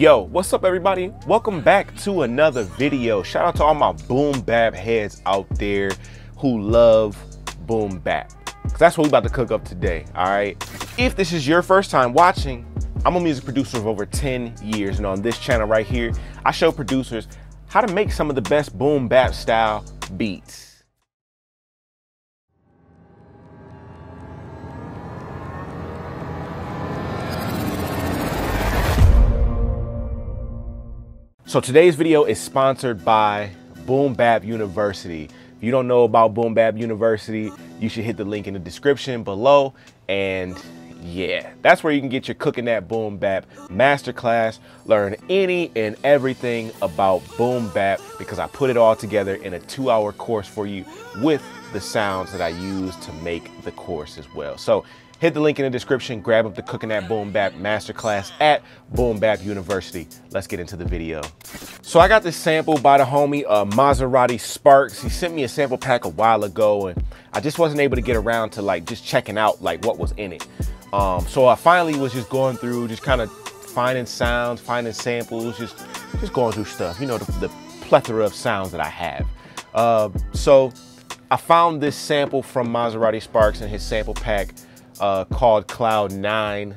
Yo, what's up everybody? Welcome back to another video. Shout out to all my boom bap heads out there who love boom bap, because that's what we're about to cook up today. All right, if this is your first time watching, I'm a music producer of over 10 years, and on this channel right here, I show producers how to make some of the best boom bap style beats. So today's video is sponsored by Boom Bap University. If you don't know about Boom Bap University, you should hit the link in the description below. And yeah, that's where you can get your Cooking That Boom Bap Masterclass. Learn any and everything about boom bap, because I put it all together in a 2-hour course for you with the sounds that I use to make the course as well. So hit the link in the description, grab up the Cooking That Boom Bap Masterclass at Boom Bap University. Let's get into the video. So I got this sample by the homie Maserati Sparks. He sent me a sample pack a while ago, and I just wasn't able to get around to like just checking out like what was in it. So I finally was just going through, just kind of finding sounds, finding samples, just going through stuff, you know, the plethora of sounds that I have. So I found this sample from Maserati Sparks in his sample pack called Cloud Nine.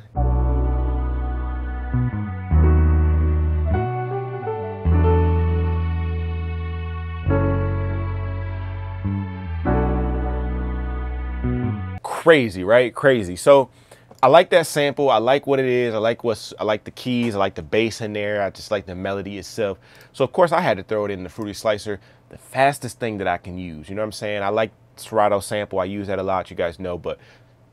Crazy, right? Crazy. So I like that sample. I like what it is. I like the keys. I like the bass in there. I just like the melody itself. So of course I had to throw it in the Fruity Slicer, the fastest thing that I can use. You know what I'm saying? I like Serato Sample. I use that a lot, you guys know, but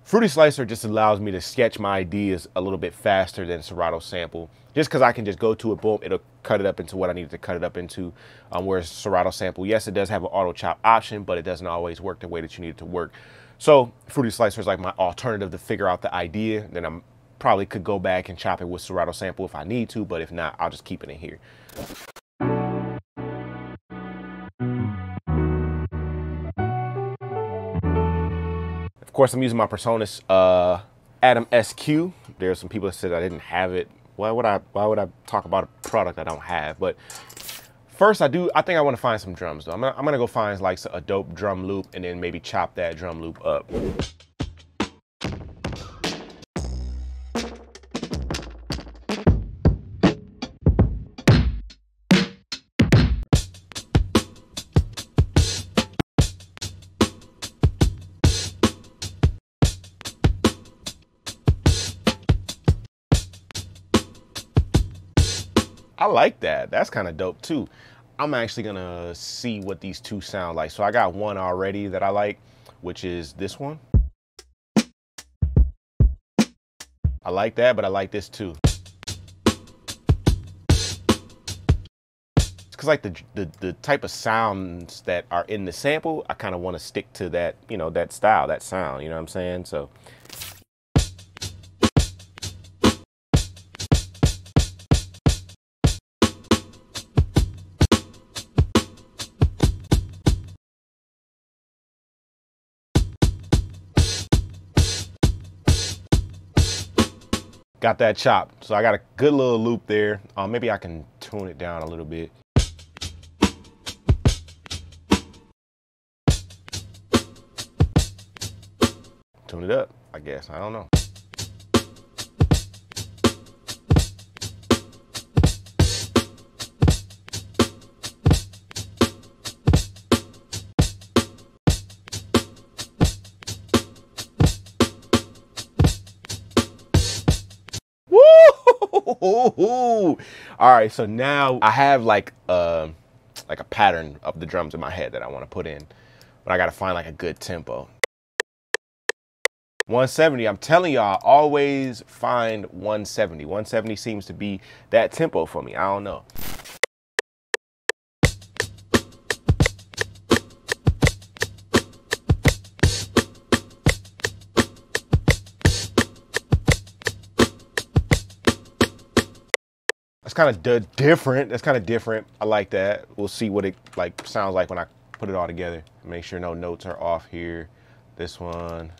Fruity Slicer just allows me to sketch my ideas a little bit faster than Serato Sample, just because I can just go to it, boom, it'll cut it up into what I needed to cut it up into. Whereas Serato Sample, yes, it does have an auto chop option, but it doesn't always work the way that you need it to work. So Fruity Slicer is like my alternative to figure out the idea. Then I probably could go back and chop it with Serato Sample if I need to, but if not, I'll just keep it in here. Of course, I'm using my Personas Adam SQ. There are some people that said I didn't have it. Why would I talk about a product I don't have? But first, I think I want to find some drums though. I'm gonna go find like a dope drum loop and then maybe chop that drum loop up. I like that. That's kind of dope too. I'm actually gonna see what these two sound like. So I got one already that I like, which is this one. I like that, but I like this too. It's cause like the type of sounds that are in the sample, I kind of want to stick to that, you know, that style, that sound, you know what I'm saying? So got that chopped. So I got a good little loop there. Maybe I can tune it down a little bit. Tune it up, I guess. I don't know. Ooh. All right, so now I have like a pattern of the drums in my head that I want to put in, but I got to find like a good tempo. 170, I'm telling y'all, always find 170. 170 seems to be that tempo for me. I don't know. That's kind of different. That's kind of different. I like that. We'll see what it like sounds like when I put it all together. Make sure no notes are off here. This one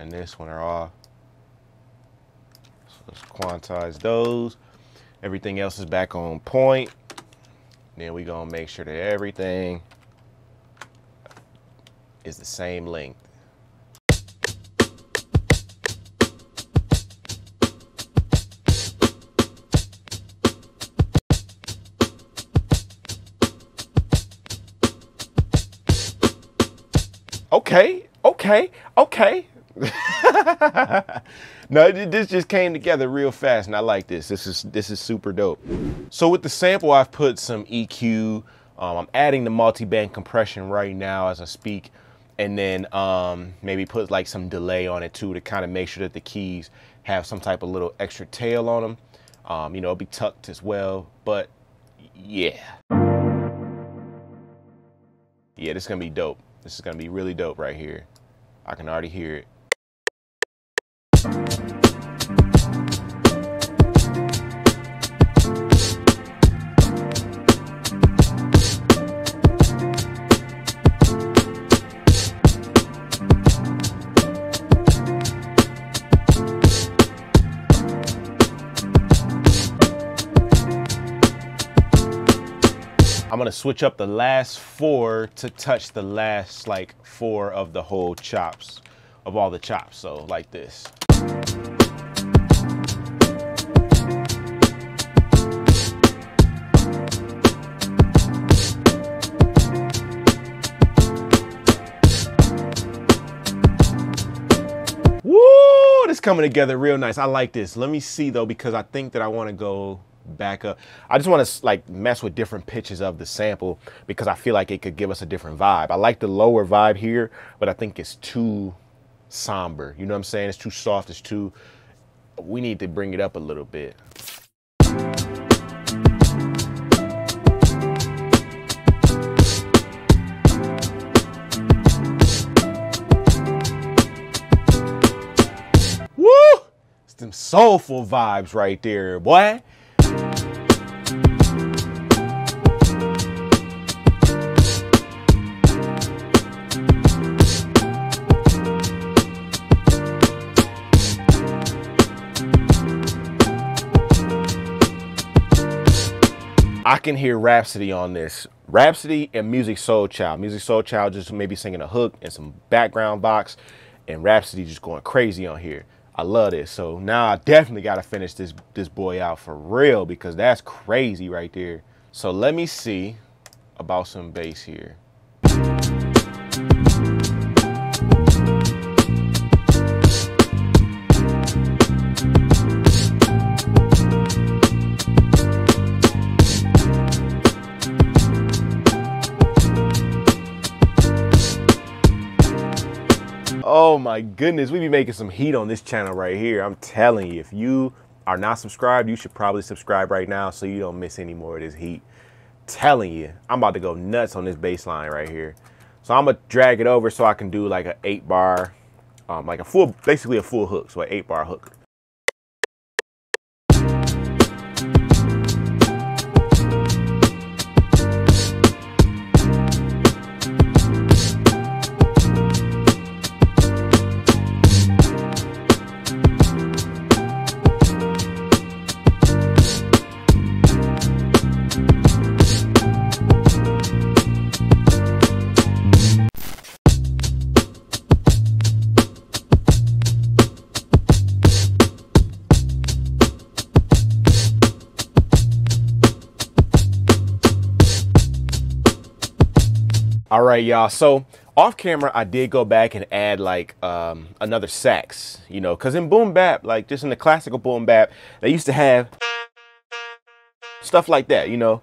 and this one are off. So let's quantize those. Everything else is back on point. Then we're gonna make sure that everything is the same length. Okay. No, this just came together real fast, and I like this. This is super dope. So with the sample, I've put some EQ. I'm adding the multi-band compression right now as I speak, and then maybe put like some delay on it too to kind of make sure that the keys have some type of little extra tail on them. You know, it'll be tucked as well, but yeah, this is gonna be dope. This is gonna be really dope right here. I can already hear it. I'm gonna switch up the last four to touch the last like four of the whole chops, of all the chops, so like this. Woo, this coming together real nice. I like this. Let me see though, because I think that I wanna go back up. I just want to like mess with different pitches of the sample because I feel like it could give us a different vibe. I like the lower vibe here, but I think it's too somber. You know what I'm saying? It's too soft. It's too, we need to bring it up a little bit. Woo! It's them soulful vibes right there, boy. I can hear Rapsody on this. Rapsody and Music Soul Child. Music Soul Child just maybe singing a hook and some background box, and Rapsody just going crazy on here. I love this. So now I definitely gotta finish this boy out for real because that's crazy right there. So let me see about some bass here. Oh my goodness, we be making some heat on this channel right here. I'm telling you, if you are not subscribed, you should probably subscribe right now so you don't miss any more of this heat. Telling you, I'm about to go nuts on this bass line right here. So I'm gonna drag it over so I can do like an 8-bar, like a full, basically a full hook, so an 8-bar hook. All right, y'all, so off camera, I did go back and add like another sax, you know, cause in boom bap, like just in the classical boom bap, they used to have stuff like that, you know?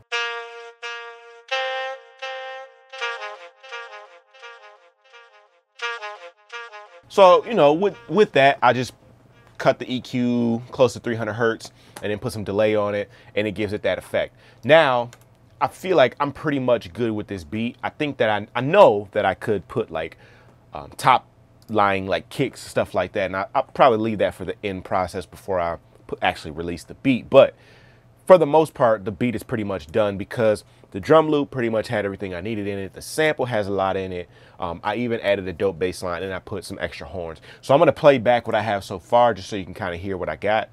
So, you know, with that, I just cut the EQ close to 300 Hertz and then put some delay on it and it gives it that effect. Now, I feel like I'm pretty much good with this beat. I think that I know that I could put like top line like kicks, stuff like that. And I'll probably leave that for the end process before I actually release the beat. But for the most part, the beat is pretty much done because the drum loop pretty much had everything I needed in it. The sample has a lot in it. I even added a dope bass line and I put some extra horns. So I'm gonna play back what I have so far just so you can kind of hear what I got.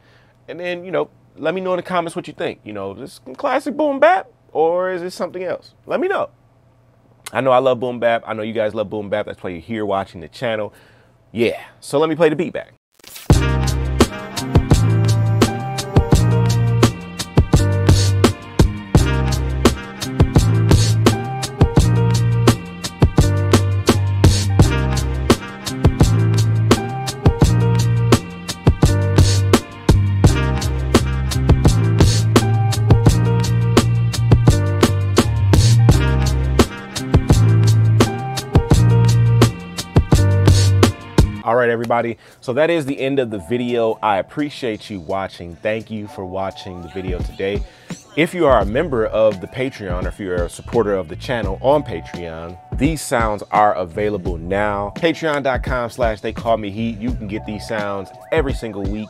And then, you know, let me know in the comments what you think. You know, this classic boom bap, or is it something else? Let me know. I know I love boom bap. I know you guys love boom bap. That's why you're here watching the channel. Yeah, so let me play the beat back. Everybody, so that is the end of the video. I appreciate you watching. Thank you for watching the video today. If you are a member of the Patreon, or if you're a supporter of the channel on Patreon, these sounds are available now. Patreon.com/TheyCallMeHeat. You can get these sounds every single week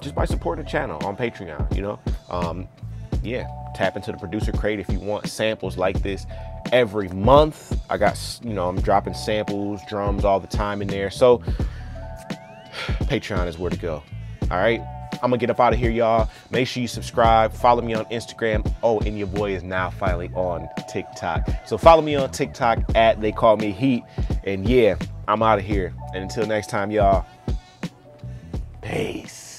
just by supporting the channel on Patreon. You know, yeah, tap into the producer crate if you want samples like this every month. I got, you know, I'm dropping samples, drums all the time in there. So Patreon is where to go. All right, I'm gonna get up out of here, y'all. Make sure you subscribe, follow me on Instagram. Oh, and your boy is now finally on TikTok, so follow me on TikTok at TheycallmeHeat. And yeah, I'm out of here, and until next time, y'all, peace.